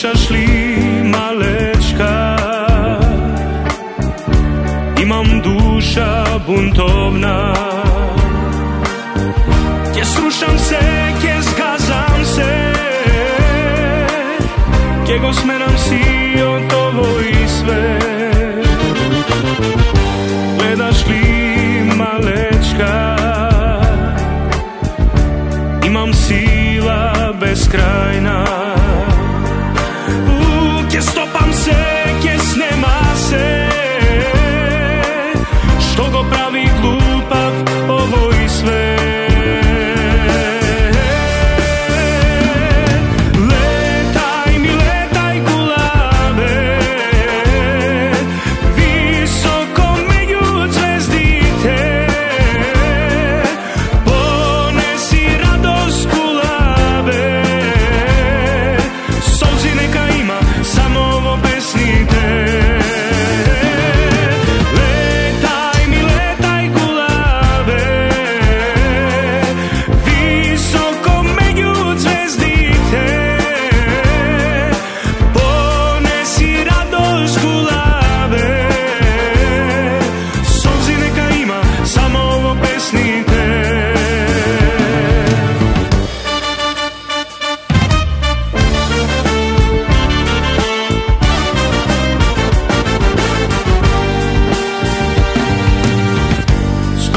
Słyszysz li, maleczka? I mam dusza buntowna. Kiedy słyszam się, kiedy zgadzam się, kiedy osmenam się o toboj sve. Gledasz li, maleczka? I mam siła bezkrajna. Kje stopam se, kje snema se, što go pravi glupav, ovo i sve. Letaj mi, letaj gulave, visoko među zvezdite, ponesi radost kulave, solzi neka ima.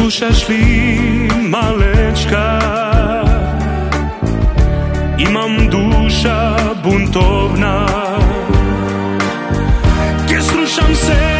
Slušaš li, malečka? Imam duša buntovna. Kje slušam se?